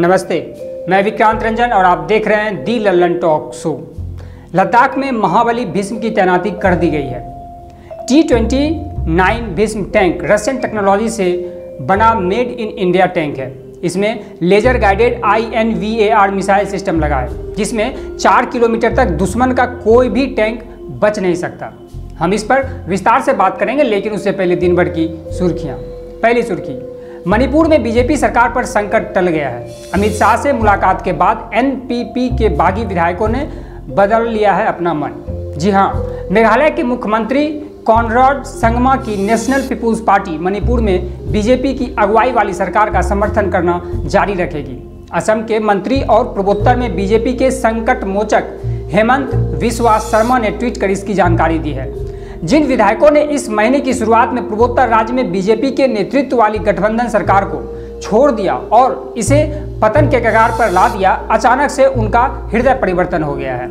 नमस्ते, मैं विक्रांत रंजन और आप देख रहे हैं the Lallan talk show. Ladakh में महाबली भीष्म की तैनाती कर दी गई है। T-29 Bhishma tank Russian technology से बना मेड इन इंडिया टैंक है। इसमें laser guided INVAR missile system लगा है, जिसमें 4 किलोमीटर तक दुश्मन का कोई भी टैंक बच नहीं सकता। हम इस पर विस्तार से बात करेंगे, लेकिन उससे पहले दिन भर की सुर्खियाँ। पहली सुर्खी, मणिपुर में बीजेपी सरकार पर संकट टल गया है। अमित शाह से मुलाकात के बाद NPP के बागी विधायकों ने बदल लिया है अपना मन। जी हाँ, मेघालय के मुख्यमंत्री कॉनराड संगमा की नेशनल पीपुल्स पार्टी मणिपुर में बीजेपी की अगुवाई वाली सरकार का समर्थन करना जारी रखेगी। असम के मंत्री और पूर्वोत्तर में बीजेपी के संकट मोचक हिमंता बिस्वा सरमा ने ट्वीट कर इसकी जानकारी दी है। जिन विधायकों ने इस महीने की शुरुआत में पूर्वोत्तर राज्य में बीजेपी के नेतृत्व वाली गठबंधन सरकार को छोड़ दिया और इसे पतन के कगार पर ला दिया, अचानक से उनका हृदय परिवर्तन हो गया है।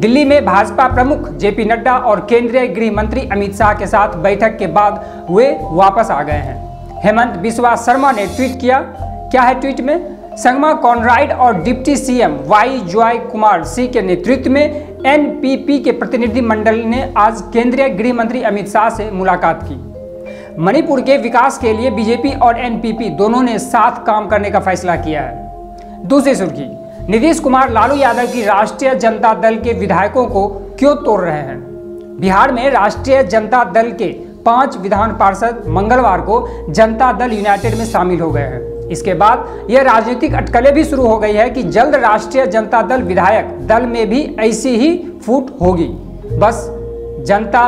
दिल्ली में भाजपा प्रमुख जेपी नड्डा और केंद्रीय गृह मंत्री अमित शाह के साथ बैठक के बाद वे वापस आ गए हैं। हिमंता बिस्वा सरमा ने ट्वीट किया। क्या है ट्वीट में? संगमा, कॉनराड और deputy CM Y Joy Kumar के नेतृत्व में NPP के प्रतिनिधिमंडल ने आज केंद्रीय गृह मंत्री अमित शाह से मुलाकात की। मणिपुर के विकास के लिए बीजेपी और NPP दोनों ने साथ काम करने का फैसला किया है। दूसरी सुर्खी, नीतीश कुमार लालू यादव की राष्ट्रीय जनता दल के विधायकों को क्यों तोड़ रहे हैं? बिहार में राष्ट्रीय जनता दल के 5 विधान पार्षद मंगलवार को जनता दल यूनाइटेड में शामिल हो गए हैं। इसके बाद यह राजनीतिक अटकलें भी शुरू हो गई है कि जल्द राष्ट्रीय जनता दल विधायक दल में भी ऐसी ही फूट होगी। बस जनता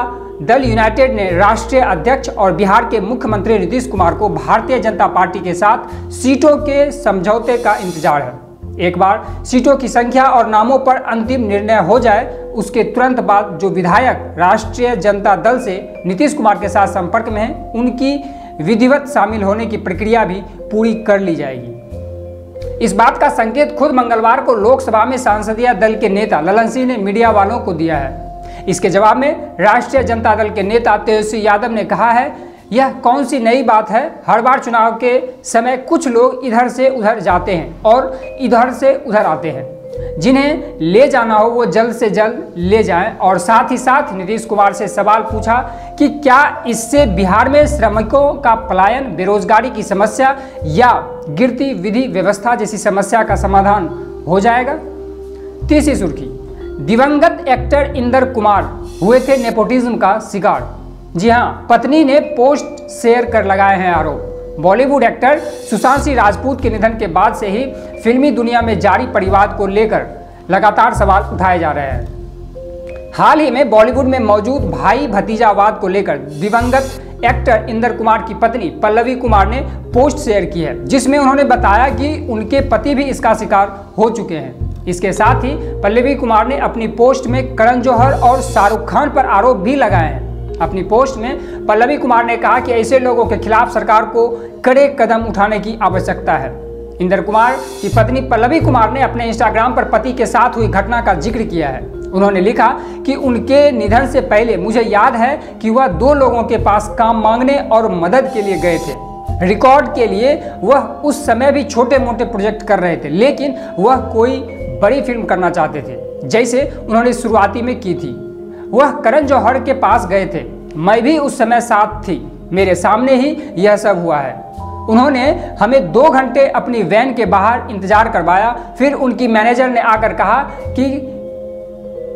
दल यूनाइटेड ने राष्ट्रीय अध्यक्ष और बिहार के मुख्यमंत्री नीतीश कुमार को भारतीय जनता पार्टी के साथ सीटों के समझौते का इंतजार है। एक बार सीटों की संख्या और नामों पर अंतिम निर्णय हो जाए, उसके तुरंत बाद जो विधायक राष्ट्रीय जनता दल से नीतीश कुमार के साथ संपर्क में हैं, उनकी विधिवत शामिल होने की प्रक्रिया भी पूरी कर ली जाएगी। इस बात का संकेत खुद मंगलवार को लोकसभा में संसदीय दल के नेता ललन सिंह ने मीडिया वालों को दिया है। इसके जवाब में राष्ट्रीय जनता दल के नेता तेजस्वी यादव ने कहा है, यह कौन सी नई बात है, हर बार चुनाव के समय कुछ लोग इधर से उधर जाते हैं और इधर से उधर आते हैं। जिन्हें ले जाना हो वो जल्द से जल्द ले जाएं। और साथ ही साथ नीतीश कुमार से सवाल पूछा कि क्या इससे बिहार में श्रमिकों का पलायन, बेरोजगारी की समस्या या गिरती विधि व्यवस्था जैसी समस्या का समाधान हो जाएगा। तीसरी सुर्खी, दिवंगत एक्टर इंदर कुमार हुए थे नेपोटिज्म का शिकार। जी हाँ, पत्नी ने पोस्ट शेयर कर लगाए हैं आरोप। बॉलीवुड एक्टर सुशांत सिंह राजपूत के निधन के बाद से ही फिल्मी दुनिया में जारी परिवाद को लेकर लगातार सवाल उठाए जा रहे हैं। हाल ही में बॉलीवुड में मौजूद भाई भतीजावाद को लेकर दिवंगत एक्टर इंदर कुमार की पत्नी पल्लवी कुमार ने पोस्ट शेयर की है, जिसमें उन्होंने बताया कि उनके पति भी इसका शिकार हो चुके हैं। इसके साथ ही पल्लवी कुमार ने अपनी पोस्ट में करण जौहर और शाहरुख खान पर आरोप भी लगाए हैं। अपनी पोस्ट में पल्लवी कुमार ने कहा कि ऐसे लोगों के खिलाफ सरकार को कड़े कदम उठाने की आवश्यकता है। इंदर कुमार की पत्नी पल्लवी कुमार ने अपने इंस्टाग्राम पर पति के साथ हुई घटना का जिक्र किया है। उन्होंने लिखा कि उनके निधन से पहले मुझे याद है कि वह 2 लोगों के पास काम मांगने और मदद के लिए गए थे। रिकॉर्ड के लिए वह उस समय भी छोटे मोटे प्रोजेक्ट कर रहे थे, लेकिन वह कोई बड़ी फिल्म करना चाहते थे जैसे उन्होंने शुरुआती में की थी। वह करण जौहर के पास गए थे, मैं भी उस समय साथ थी, मेरे सामने ही यह सब हुआ है। उन्होंने हमें 2 घंटे अपनी वैन के बाहर इंतजार करवाया, फिर उनकी मैनेजर ने आकर कहा कि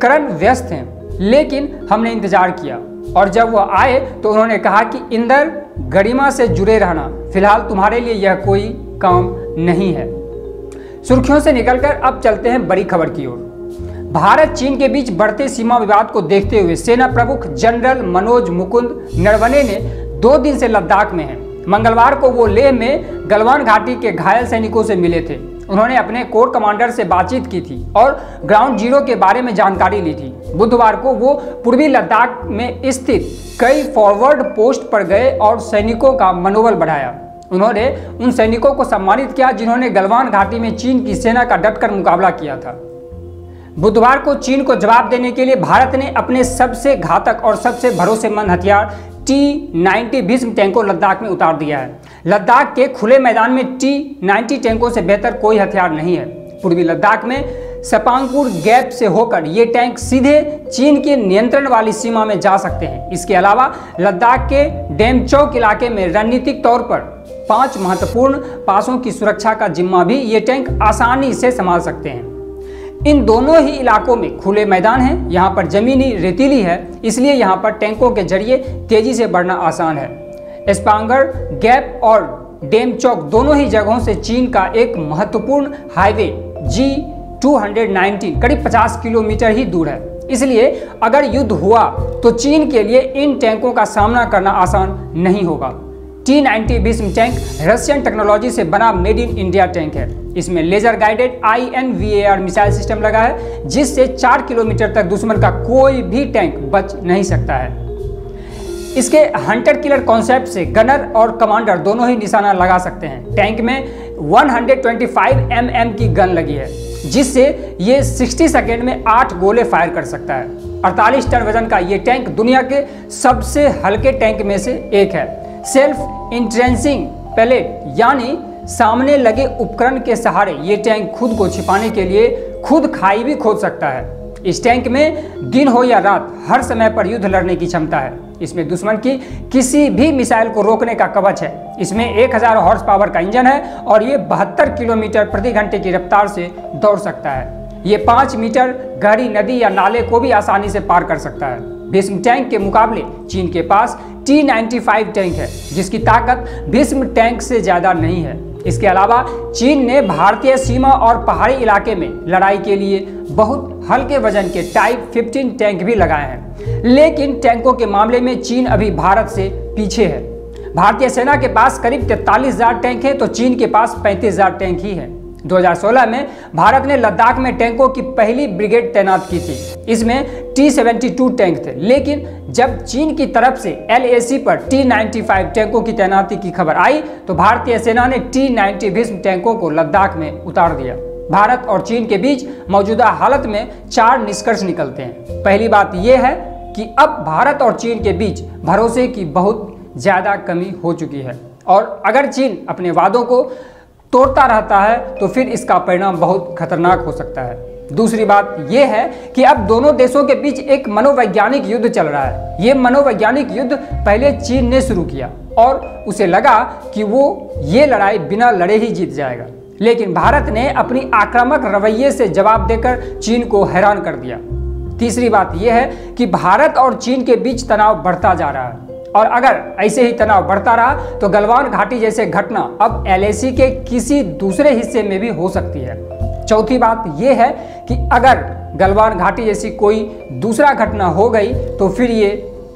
करण व्यस्त हैं, लेकिन हमने इंतजार किया और जब वह आए तो उन्होंने कहा कि इंदर, गरिमा से जुड़े रहना, फिलहाल तुम्हारे लिए यह कोई काम नहीं है। सुर्खियों से निकलकर अब चलते हैं बड़ी खबर की ओर। भारत चीन के बीच बढ़ते सीमा विवाद को देखते हुए सेना प्रमुख जनरल मनोज मुकुंद नरवने ने 2 दिन से लद्दाख में हैं। मंगलवार को वो लेह में गलवान घाटी के घायल सैनिकों से मिले थे। उन्होंने अपने कोर कमांडर से बातचीत की थी और ग्राउंड जीरो के बारे में जानकारी ली थी। बुधवार को वो पूर्वी लद्दाख में स्थित कई फॉरवर्ड पोस्ट पर गए और सैनिकों का मनोबल बढ़ाया। उन्होंने उन सैनिकों को सम्मानित किया जिन्होंने गलवान घाटी में चीन की सेना का डटकर मुकाबला किया था। बुधवार को चीन को जवाब देने के लिए भारत ने अपने सबसे घातक और सबसे भरोसेमंद हथियार T-90 भीष्म टैंकों लद्दाख में उतार दिया है। लद्दाख के खुले मैदान में T-90 टैंकों से बेहतर कोई हथियार नहीं है। पूर्वी लद्दाख में स्पांगुर गैप से होकर ये टैंक सीधे चीन के नियंत्रण वाली सीमा में जा सकते हैं। इसके अलावा लद्दाख के डैमचौक इलाके में रणनीतिक तौर पर 5 महत्वपूर्ण पासों की सुरक्षा का जिम्मा भी ये टैंक आसानी से संभाल सकते हैं। इन दोनों ही इलाकों में खुले मैदान है, यहाँ पर जमीनी रेतीली है, इसलिए यहाँ पर टैंकों के जरिए तेजी से बढ़ना आसान है। स्पांगुर गैप और डैमचौक दोनों ही जगहों से चीन का एक महत्वपूर्ण हाईवे G219 करीब 50 किलोमीटर ही दूर है, इसलिए अगर युद्ध हुआ तो चीन के लिए इन टैंकों का सामना करना आसान नहीं होगा। T-90 Bhishma tank Russian technology से बना मेड इन इंडिया टैंक है। इसमें laser guided INVAR missile system लगा है, जिससे 4 किलोमीटर तक दुश्मन का कोई भी टैंक बच नहीं सकता है। इसके हंटर किलर कॉन्सेप्ट से गनर और कमांडर दोनों ही निशाना लगा सकते हैं। टैंक में 125 mm की गन लगी है, जिससे ये 60 सेकेंड में 8 गोले फायर कर सकता है। 48 टन वजन का ये टैंक दुनिया के सबसे हल्के टैंक में से एक है। सेल्फ इंट्रेंसिंग पैलेट यानी सामने लगे उपकरण के सहारे ये टैंक खुद को छिपाने के लिए खुद खाई भी खोद सकता है। इस टैंक में दिन हो या रात हर समय पर युद्ध लड़ने की क्षमता है। इसमें दुश्मन की किसी भी मिसाइल को रोकने का कवच है। इसमें 1000 हॉर्स पावर का इंजन है और ये 72 किलोमीटर प्रति घंटे की रफ्तार से दौड़ सकता है। ये 5 मीटर गहरी नदी या नाले को भी आसानी से पार कर सकता है। भीष्म टैंक के मुकाबले चीन के पास T-95 टैंक है, जिसकी ताकत भीष्म टैंक से ज़्यादा नहीं है। इसके अलावा चीन ने भारतीय सीमा और पहाड़ी इलाके में लड़ाई के लिए बहुत हल्के वजन के टाइप 15 टैंक भी लगाए हैं, लेकिन टैंकों के मामले में चीन अभी भारत से पीछे है। भारतीय सेना के पास करीब 43,000 टैंक हैं, तो चीन के पास 35,000 टैंक ही हैं। 2016 में भारत ने लद्दाख में टैंकों की पहली ब्रिगेड तैनात की थी। इसमें T-72 टैंक थे, लेकिन जब चीन की तरफ से LAC पर T-95 टैंकों की तैनाती की खबर आई तो भारतीय सेना ने T-90 भीष्म टैंकों को लद्दाख में उतार दिया। भारत और चीन के बीच मौजूदा हालत में 4 निष्कर्ष निकलते हैं। पहली बात यह है कि अब भारत और चीन के बीच भरोसे की बहुत ज़्यादा कमी हो चुकी है, और अगर चीन अपने वादों को तोड़ता रहता है तो फिर इसका परिणाम बहुत खतरनाक हो सकता है। दूसरी बात यह है कि अब दोनों देशों के बीच एक मनोवैज्ञानिक युद्ध चल रहा है। ये मनोवैज्ञानिक युद्ध पहले चीन ने शुरू किया और उसे लगा कि वो ये लड़ाई बिना लड़े ही जीत जाएगा, लेकिन भारत ने अपनी आक्रामक रवैये से जवाब देकर चीन को हैरान कर दिया। तीसरी बात यह है कि भारत और चीन के बीच तनाव बढ़ता जा रहा है, और अगर ऐसे ही तनाव बढ़ता रहा तो गलवान घाटी जैसे घटना अब LAC के किसी दूसरे हिस्से में भी हो सकती है। चौथी बात यह है कि अगर गलवान घाटी जैसी कोई दूसरा घटना हो गई तो फिर ये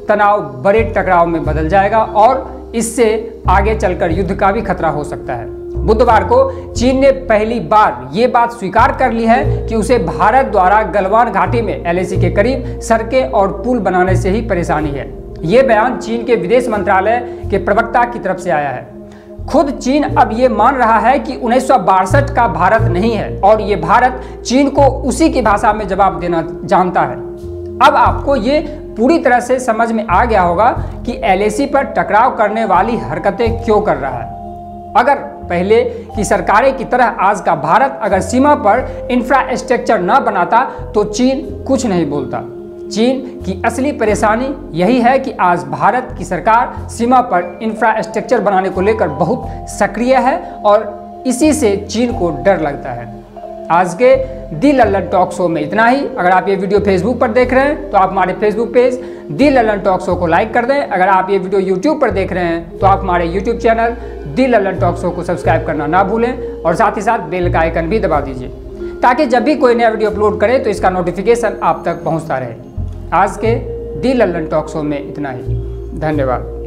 तनाव बड़े टकराव में बदल जाएगा और इससे आगे चलकर युद्ध का भी खतरा हो सकता है। बुधवार को चीन ने पहली बार ये बात स्वीकार कर ली है कि उसे भारत द्वारा गलवान घाटी में LAC के करीब सड़कें और पुल बनाने से ही परेशानी है। ये बयान चीन के विदेश मंत्रालय के प्रवक्ता की तरफ से आया है। खुद चीन अब ये मान रहा है कि 1962 का भारत नहीं है, और ये भारत चीन को उसी की भाषा में जवाब देना जानता है। अब आपको ये पूरी तरह से समझ में आ गया होगा कि LAC पर टकराव करने वाली हरकतें क्यों कर रहा है। अगर पहले की सरकारें की तरह आज का भारत अगर सीमा पर इंफ्रास्ट्रक्चर न बनाता तो चीन कुछ नहीं बोलता। चीन की असली परेशानी यही है कि आज भारत की सरकार सीमा पर इंफ्रास्ट्रक्चर बनाने को लेकर बहुत सक्रिय है, और इसी से चीन को डर लगता है। आज के दी लल्लन टॉक शो में इतना ही। अगर आप ये वीडियो फेसबुक पर देख रहे हैं तो आप हमारे Facebook page the Lallan talk show को लाइक कर दें। अगर आप ये वीडियो यूट्यूब पर देख रहे हैं तो आप हमारे YouTube channel the Lallan talk show को सब्सक्राइब करना ना भूलें, और साथ ही साथ बेल का आइकन भी दबा दीजिए ताकि जब भी कोई नया वीडियो अपलोड करें तो इसका नोटिफिकेशन आप तक पहुँचता रहे। आज के दी लल्लन टॉक शो में इतना ही। धन्यवाद।